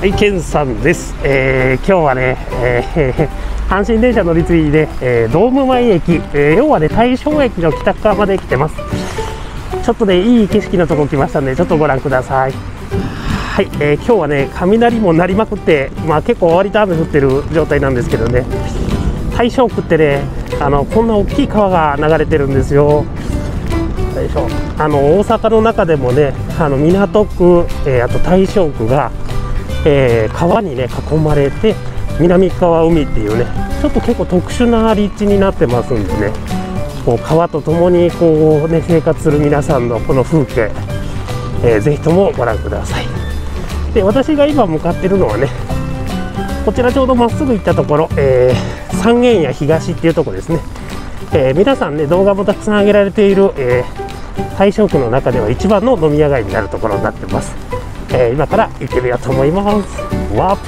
はい、ケンさんです。今日はね、阪神電車乗り継いで、ドーム前駅、要はね、大正駅の北側まで来てます。ちょっとね、いい景色のとこ来ましたんで、ちょっとご覧ください。はい、今日はね、雷も鳴りまくって、まあ結構割と雨降ってる状態なんですけどね、大正区ってね、こんな大きい川が流れてるんですよ。でしょ、大阪の中でもね、港区、あと大正区が、川にね囲まれて南側海っていうね、ちょっと結構特殊な立地になってますんでね、こう川とともにこう、ね、生活する皆さんのこの風景、ぜひともご覧ください。で、私が今向かってるのはね、こちらちょうどまっすぐ行ったところ、三軒家東っていうところですね。皆さんね、動画もたくさん上げられている、大正区の中では一番の飲み屋街になるところになってます。今から行ってみようと思います。ワー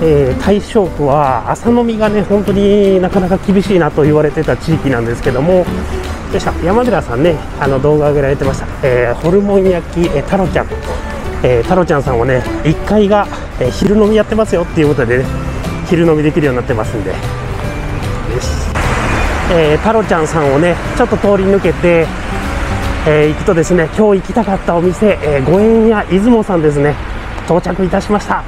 プ。大正区は朝飲みがね、本当になかなか厳しいなと言われてた地域なんですけども、でした山寺さんね、動画上げられてました、ホルモン焼き、太郎ちゃん、太郎ちゃんさんをね、1階が、昼飲みやってますよっていうことでね、昼飲みできるようになってますんで。太郎ちゃんさんをね、ちょっと通り抜けて、行くとですね、今日行きたかったお店、ご縁屋出雲さんですね、到着いたしました。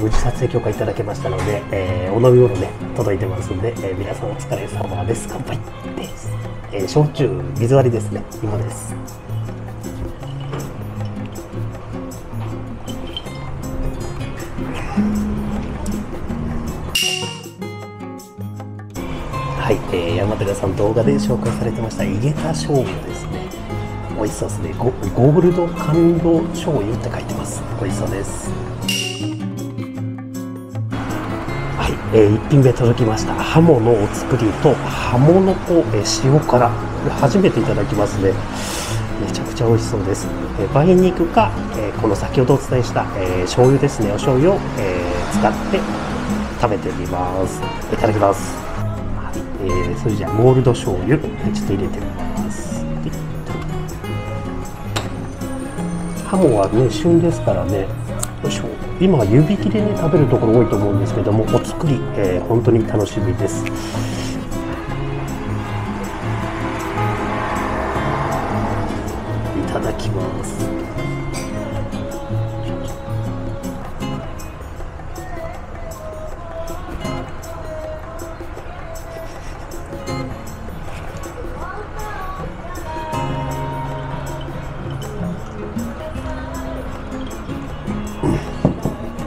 無事撮影許可いただけましたので、お飲み物ね届いてますんで、皆さんお疲れ様です。乾杯です。焼酎水割りですね。芋です。はい、山寺さん動画で紹介されてました井桁醤油ですね。美味しそうですね。ゴールド甘露醤油って書いてます。美味しそうです。1品目届きましたハモのお造りとハモの子、塩辛、これ初めていただきますね。めちゃくちゃ美味しそうです。梅肉か、この先ほどお伝えした、醤油ですね、お醤油を、使って食べてみます。いただきます。はい、それじゃあゴールド醤油、ちょっと入れてみます。ハモはね旬ですからね、よいしょ。今湯引きでね食べるところ多いと思うんですけども、お作り、本当に楽しみです。いただきます。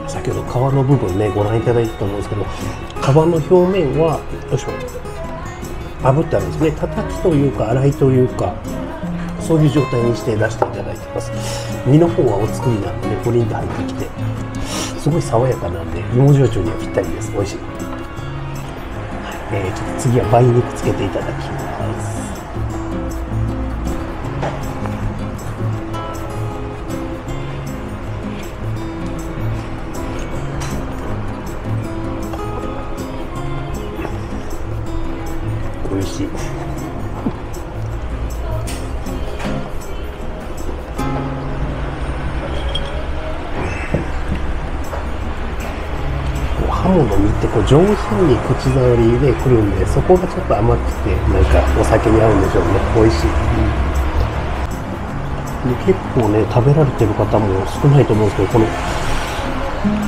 先ほど皮の部分ねご覧いただいたと思うんですけど、皮の表面はよいしょ炙ってあるんですね。叩きというか洗いというか、そういう状態にして出していただいてます。身の方はお作りなんでね、ポリンと入ってきてすごい爽やかなんで、芋焼酎にはぴったりです。美味しい。ちょっと次は梅肉つけていただきます。美味しい。ハモの身ってこう上品に口触りでくるんで、そこがちょっと甘くてなんかお酒に合うんでしょうね。美味しい。で、結構ね食べられてる方も少ないと思うんですけど、この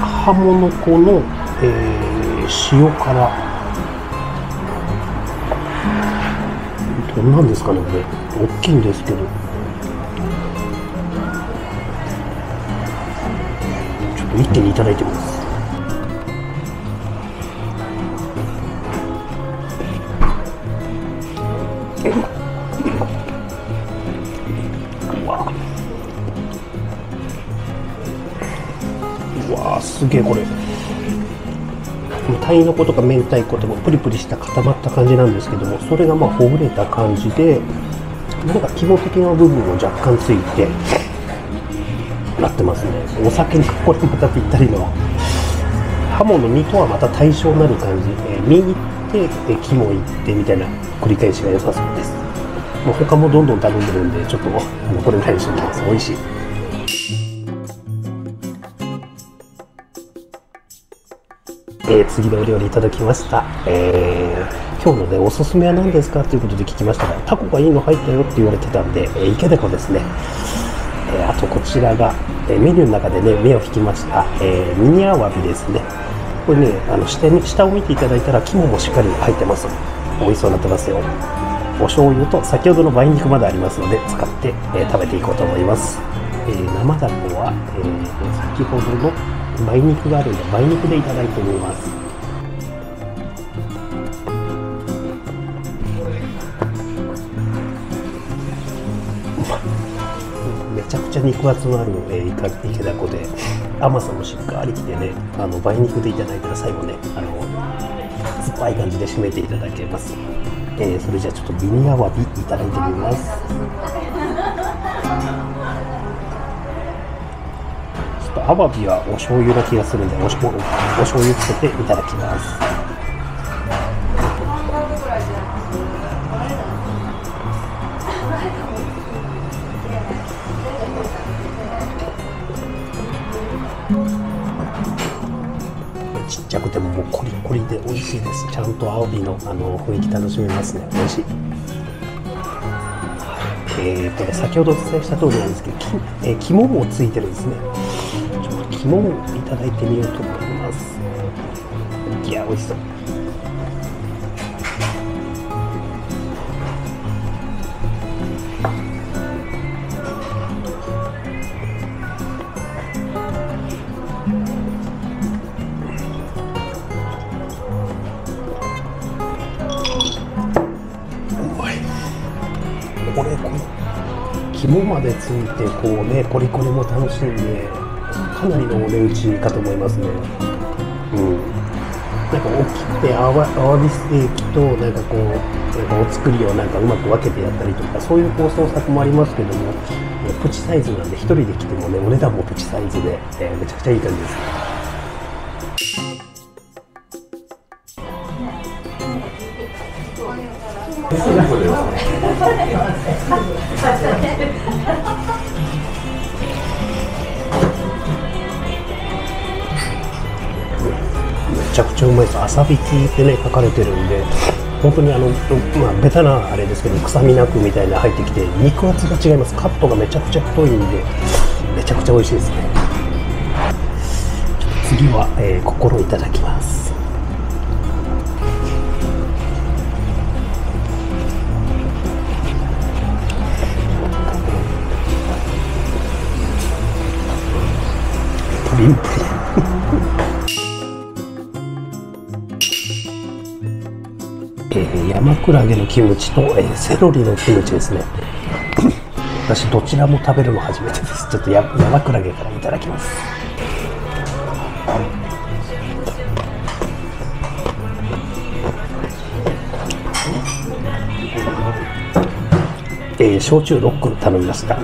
ハモの子の、塩辛。何ですかね、これ大きいんですけど、ちょっ一手にいただいてます。うわーすげえ。このタイノコとか明太子とかプリプリした固まった感じなんですけども、それがまあほぐれた感じで、なんか肝的な部分も若干ついてなってますね。お酒にこれまたぴったりのハモの身とはまた対称になる感じ、身行って肝行ってみたいな繰り返しが良さそうです。もう他もどんどん頼んでるんで、ちょっとこれぐらいにしておきます。美味しい。次のお料理いただきました。今日のねおすすめは何ですかということで聞きましたが、タコがいいの入ったよって言われてたんで、イケネコですね。あとこちらが、メニューの中でね目を引きました、ミニアワビですね。これね下を見ていただいたら肝もしっかり入ってます。美味しそうになってますよ。お醤油と先ほどの梅肉までありますので使って、食べていこうと思います。生ダコは、先ほどの梅肉があるので梅肉でいただいてみます。めちゃくちゃ肉厚のあるイケダコで甘さもしっかりきてね、梅肉でいただいたら最後ね酸っぱい感じで締めていただけます。それじゃあちょっとミニアワビいただいてみます。アワビはお醤油な気がするんで、お醤油つけていただきます。ちっちゃくてもコリコリで美味しいです。ちゃんとアワビの雰囲気楽しめますね。美味しい。先ほどお伝えした通りなんですけど、肝もついてるんですね。ちょっと肝をいただいてみようと思います。いや美味しそう。肝までついてこうねコリコリも楽しんで、かなりのお値打ちかと思いますね。なんか大きくてアワビステーキとなんかこうお作りをなんかうまく分けてやったりとか、そういう構想作もありますけども、プチサイズなんで1人で来てもねお値段もプチサイズで、めちゃくちゃいい感じですね。めちゃくちゃうまいです。浅引きってね書かれてるんで、本当にまあベタなあれですけど、臭みなくみたいな入ってきて、肉厚が違います。カットがめちゃくちゃ太いんでめちゃくちゃ美味しいですね。次は、心いただきます。プリンプリン山クラゲのキムチと、セロリのキムチですね。私どちらも食べるの初めてです。ちょっと山クラゲからいただきます。焼酎ロック頼みました。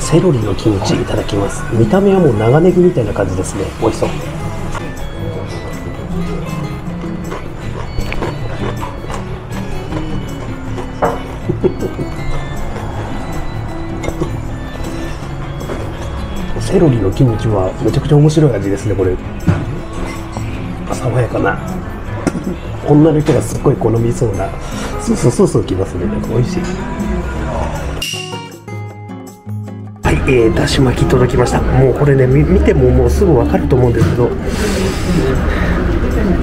セロリのキムチいただきます。見た目はもう長ネギみたいな感じですね。美味しそう。セロリのキムチはめちゃくちゃ面白い味ですね。これ爽やかな女の人がすっごい好みそうな、そうきますね。なんか美味しい。だし巻き届きました。もうこれね見てももうすぐ分かると思うんですけど、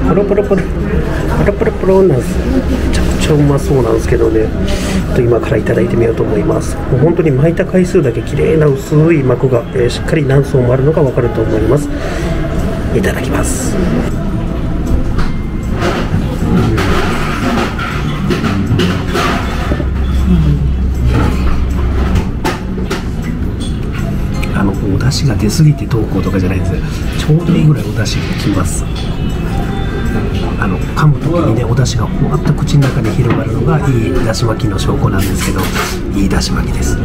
ポロポロポロポロポロポロなんです。めちゃくちゃうまそうなんですけどね、ちょっと今からいただいてみようと思います。もう本当に巻いた回数だけ綺麗な薄い膜が、しっかり何層もあるのが分かると思います。いただきます。お出汁が出過ぎてどうこうとかじゃないんですよ。ちょうどいいぐらいお出汁がきます。噛む時にね、お出汁がふわっと口の中に広がるのがいい出汁巻きの証拠なんですけど、いい出汁巻きです。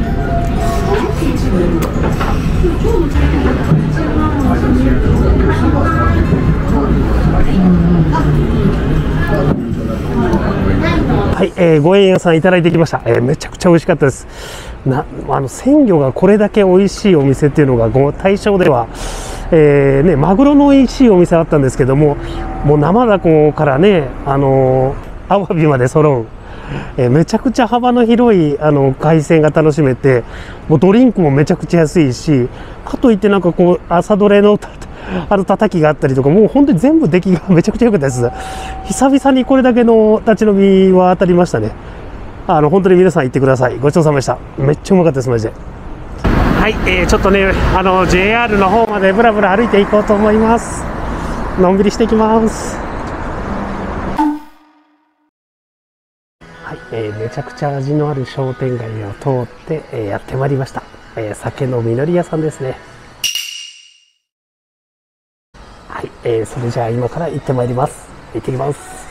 はい、ご縁屋さんいただいてきました。めちゃくちゃ美味しかったです。鮮魚がこれだけ美味しいお店っていうのが、この大正では、ね、マグロの美味しいお店あったんですけども、もう生ダコからね、アワビまで揃う、めちゃくちゃ幅の広い海鮮が楽しめて、もうドリンクもめちゃくちゃ安いし、かといってなんかこう朝どれの叩きがあったりとか、もう本当に全部出来がめちゃくちゃ良かったです。久々にこれだけの立ち飲みは当たりましたね。本当に皆さん行ってください。ごちそうさまでした。めっちゃうまかったです、マジで。はい、ちょっとね、JR の方までぶらぶら歩いていこうと思います。のんびりしていきます。はい、めちゃくちゃ味のある商店街を通って、やってまいりました。酒のみのり屋さんですね。はい、それじゃあ今から行ってまいります。行ってきます。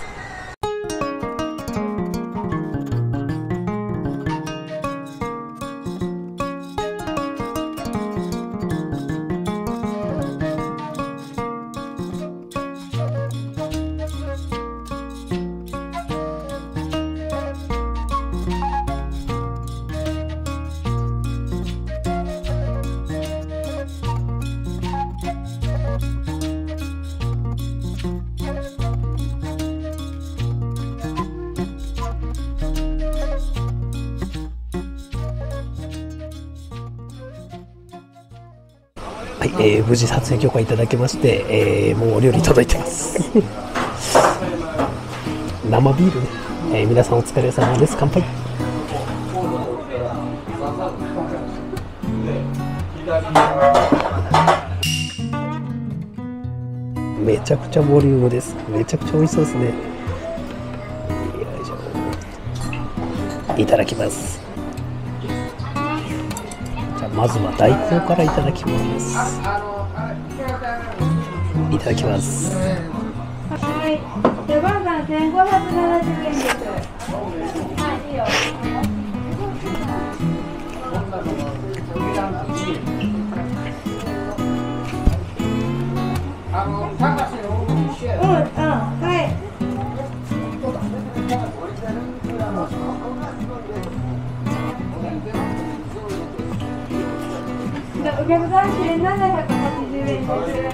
はい、無事撮影許可いただけまして、もうお料理届いてます生ビールね、皆さんお疲れ様です。乾杯。めちゃくちゃボリュームです。めちゃくちゃ美味しそうですね。よいしょ、いただきます。まずは大根からいただきます。いただきます。お客さん780円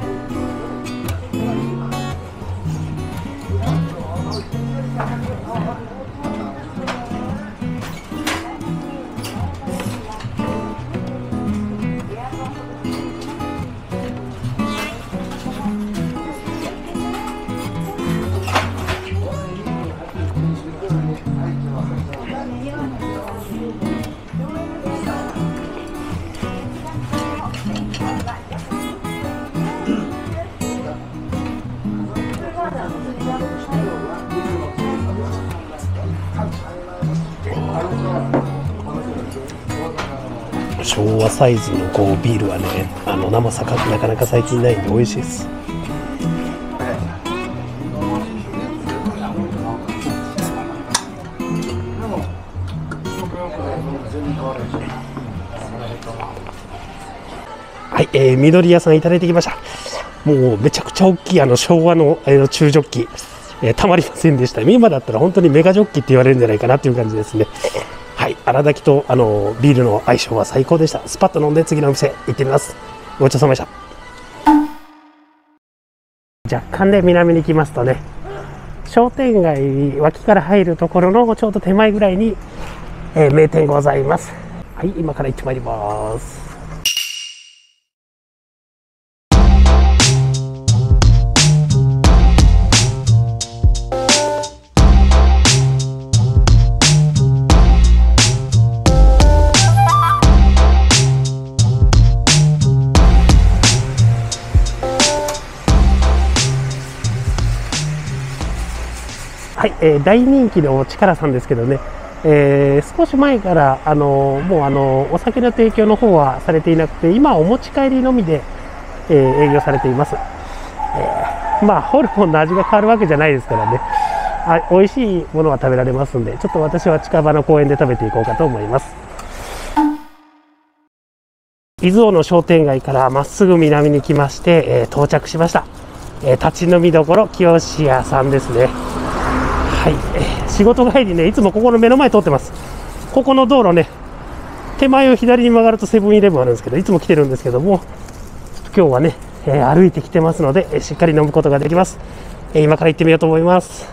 昭和サイズのこうビールはね、生酒ってなかなか最近ないんで美味しいです。はい、みのり屋さんいただいてきました。もうめちゃくちゃ大きい昭和の、中ジョッキ、たまりませんでした。今だったら本当にメガジョッキって言われるんじゃないかなっていう感じですね。はい、荒炊きとビールの相性は最高でした。スパッと飲んで次のお店行ってみます。ごちそうさまでした。若干ね、南に来ますとね、商店街脇から入るところのちょうど手前ぐらいに、名店ございます。はい、今から行ってまいります。はい、大人気のチカラさんですけどね、少し前から、もうお酒の提供の方はされていなくて、今はお持ち帰りのみで、営業されています。まあ、ホルモンの味が変わるわけじゃないですからね、美味しいものは食べられますんで、ちょっと私は近場の公園で食べていこうかと思います。伊豆尾の商店街からまっすぐ南に来まして、到着しました。立ち飲みどころ清志屋さんですね。はい、仕事帰りね、いつもここの目の前通ってます。ここの道路ね、手前を左に曲がるとセブンイレブンあるんですけど、いつも来てるんですけども、今日はね、歩いてきてますので、しっかり飲むことができます。今から行ってみようと思います。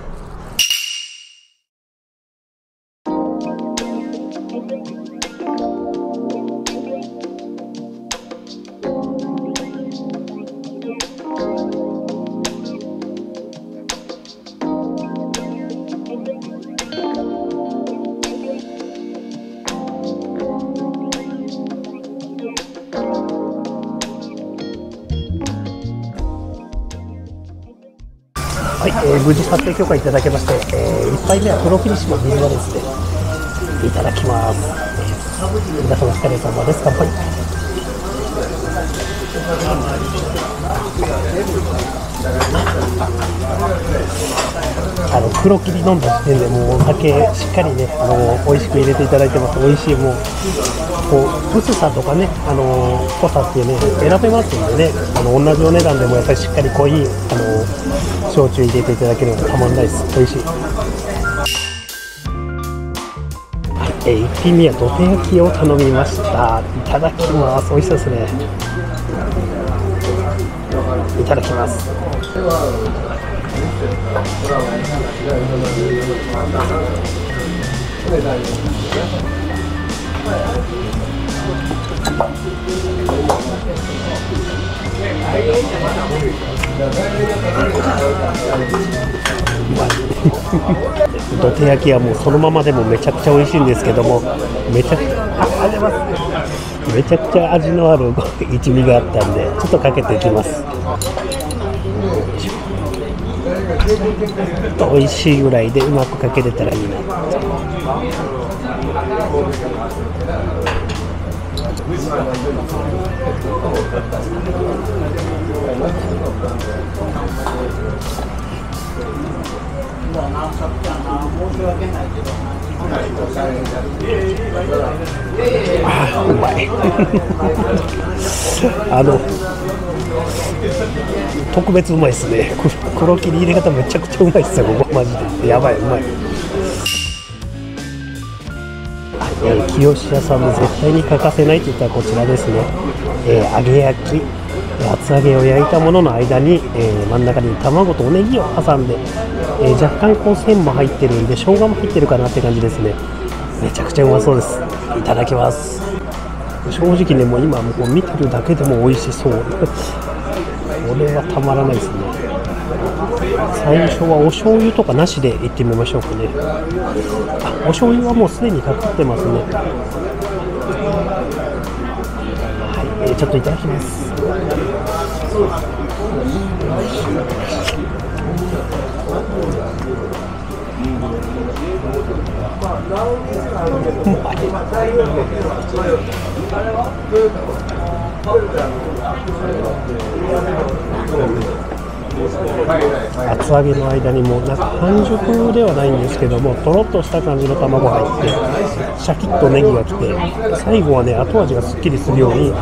はい、無事撮影許可いただけまして、1杯目は黒霧島ビールですね。いただきます。皆様お疲れ様です。乾杯。黒霧飲んだ時点でもうお酒しっかりね、美味しく入れていただいてます。美味しい、もうこう薄さとかね、濃さっていうね、選べますんでね、同じお値段でもやっぱりしっかり濃い焼酎入れていただけるのがたまんないです。美味しい。はい、1品目はどて焼きを頼みました。いただきます。美味しそうですね。いただきます。どて焼きはもうそのままでもめちゃくちゃ美味しいんですけども、めちゃくちゃ味のある一味があったんで、ちょっとかけていきます。美味しいぐらいでうまくかけれたらいいな。あー、うまい。特別うまいですね。黒切り入れ方めちゃくちゃうまいですよ。マジでやばい、うまい。清志屋さんも絶対に欠かせないといったらこちらですね。揚げ焼き、厚揚げを焼いたものの間に、真ん中に卵とおネギを挟んで、若干こう線も入ってるんで生姜も入ってるかなって感じですね。めちゃくちゃうまそうです。いただきます。正直ね、もう今もう見てるだけでも美味しそう。これはたまらないですね。最初はお醤油とかなしでいってみましょうかね。お醤油はもうすでにかかってますね。はい、ちょっといただきます。厚揚げの間にもなんか半熟ではないんですけども、とろっとした感じの卵が入って、シャキッとネギがきて、最後はね、後味がすっきりするように、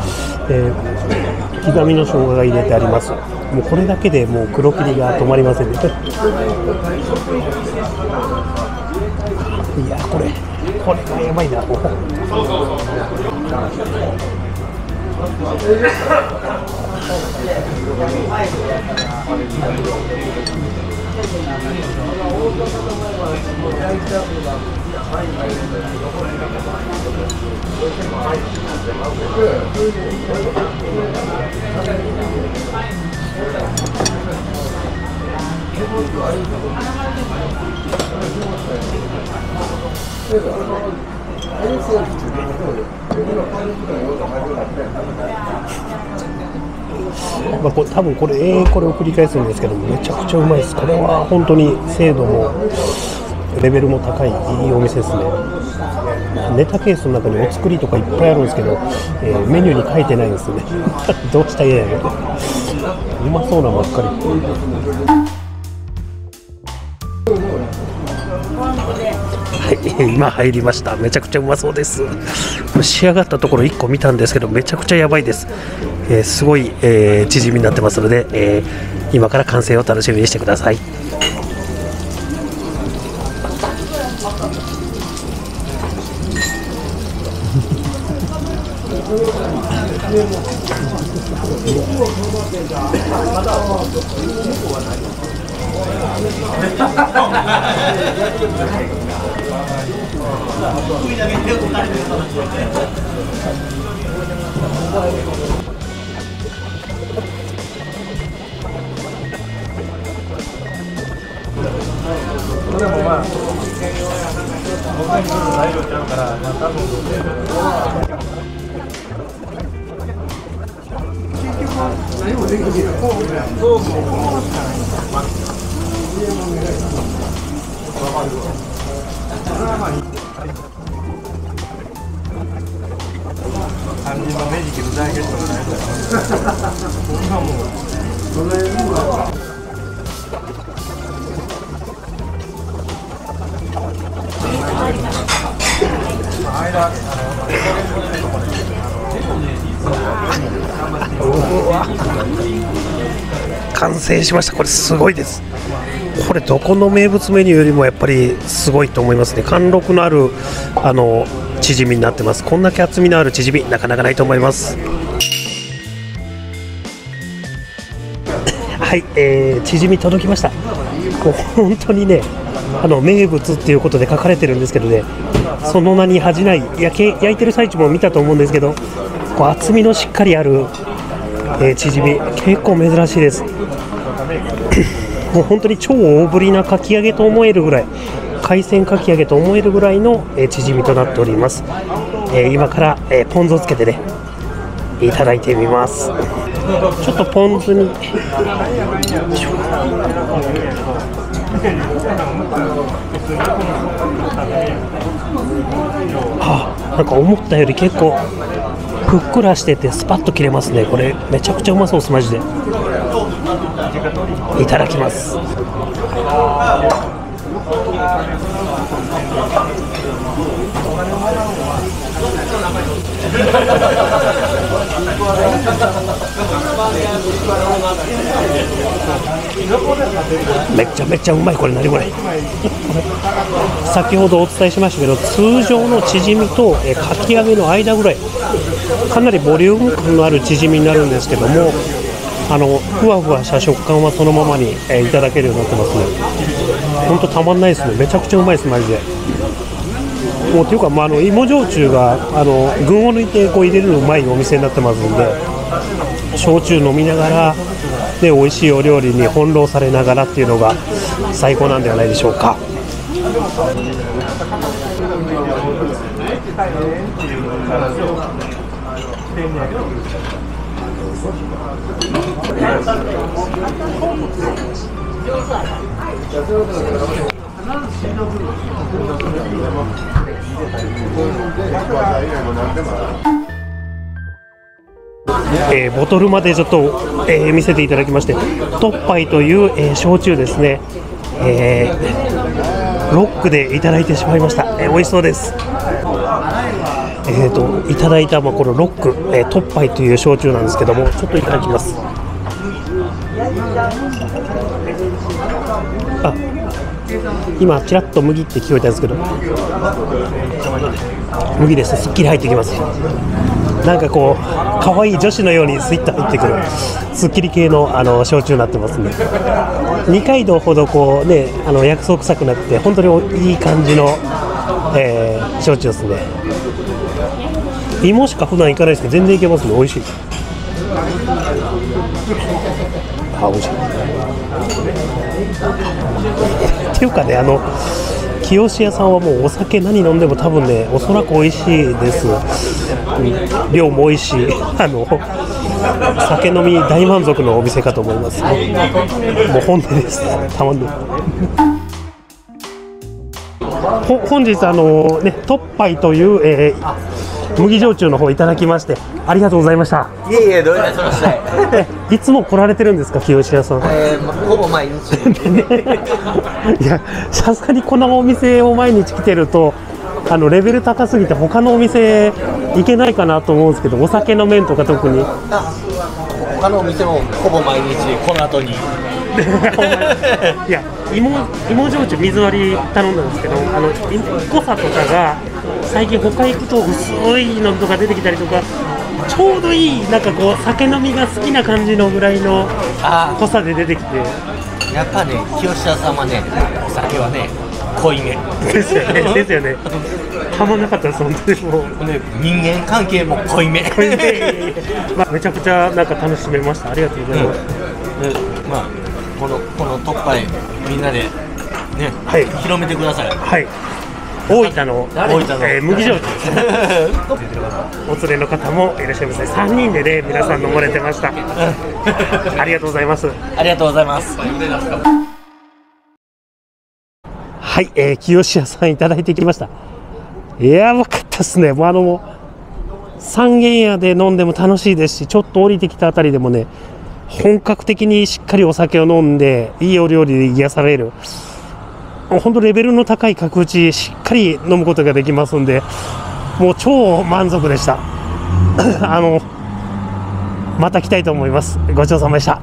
刻みの生姜が入れてあります。もうこれだけでもう黒霧が止まりませんね。いや、これがやばいな。まあ、多分これ永遠これを繰り返すんですけども、めちゃくちゃうまいです。これは本当に精度もレベルも高いいいお店ですね。ネタケースの中にお作りとかいっぱいあるんですけど、メニューに書いてないんですよねどうしたらいいのうまそうなばっかり。はい、今入りました。めちゃくちゃうまそうです。蒸し上がったところ1個見たんですけど、めちゃくちゃやばいです。すごい、縮みになってますので、今から完成を楽しみにしてください。完成しました。これすごいです。これどこの名物メニューよりもやっぱりすごいと思いますね。貫禄のあるチヂミになってます。こんだけ厚みのあるチヂミなかなかないと思います。はい、チヂミ届きました。もう本当にね、名物っていうことで書かれてるんですけどね、その名に恥じない、焼いてる最中も見たと思うんですけど、こう厚みのしっかりあるチヂミ、結構珍しいですもう本当に超大ぶりなかき揚げと思えるぐらい、海鮮かき揚げと思えるぐらいのチヂミとなっております。今からポン酢をつけてね、いただいてみます。ちょっとポン酢になんか思ったより結構ふっくらしててスパッと切れますね。これめちゃくちゃうまそうです。マジでいただきます。めちゃめちゃうまい。これ何これ先ほどお伝えしましたけど、通常のチヂミとかき揚げの間ぐらい、かなりボリューム感のあるチヂミになるんですけども、ふわふわした食感はそのままにいただけるようになってますね。ほんとたまんないですね。めちゃくちゃうまいです。マジでもう、というか、芋焼酎が群を抜いてこう入れるのうまいお店になってますんで、焼酎飲みながらで美味しいお料理に翻弄されながらっていうのが最高なんではないでしょうか。ボトルまでちょっと、見せていただきまして、トッパイという、焼酎ですね、ロックでいただいてしまいました。美味しそうです。いただいた、このロック、トッパイという焼酎なんですけども、ちょっといただきます。今ちらっと麦って聞こえたんですけど、麦です。すっきり入ってきます。なんかこう可愛い女子のようにスイッと入ってくるすっきり系の焼酎になってますね。二階堂ほどこうね、薬草臭くなって本当にいい感じの、焼酎ですね。芋しか普段行かないですけど、全然いけますね。美味しい。あ、美味しい。っていうかね、清志屋さんはもうお酒何飲んでも多分ね、おそらく美味しいです。量も多いし、酒飲み大満足のお店かと思います。もう本音です。たまんない。本日トッパイという、麦焼酎の方いただきましてありがとうございました。いえいえ、どういたしまして。いつも来られてるんですか、清志屋さん。ほぼ毎日いや、さすがにこのお店を毎日来てるとレベル高すぎて他のお店行けないかなと思うんですけど、お酒の面とか特に他のお店もほぼ毎日この後にいや、芋焼酎水割り頼んだんですけど、濃さとかが最近他行くと薄いのとか出てきたりとか、ちょうどいいなんかこう酒飲みが好きな感じのぐらいの濃さで出てきて、やっぱね、清志屋さんはね、お酒はね濃いめですよね。ですよね。たまんなかったです、本当にもう、ね、人間関係も濃いめまあ、めちゃくちゃなんか楽しめました。ありがとうございます。まあこのトッパイみんなでね、はい、広めてください。はい。大分の麦焼酎。お連れの方もいらっしゃいますね。3人でね、皆さん飲まれてました。ありがとうございます。ありがとうございます。はい、清志屋さんいただいてきました。いやー、分かったですね。もう三軒屋で飲んでも楽しいですし、ちょっと降りてきたあたりでもね。本格的にしっかりお酒を飲んでいいお料理で癒される、本当レベルの高い角打ちしっかり飲むことができますんで、もう超満足でしたまた来たいと思います。ごちそうさまでした。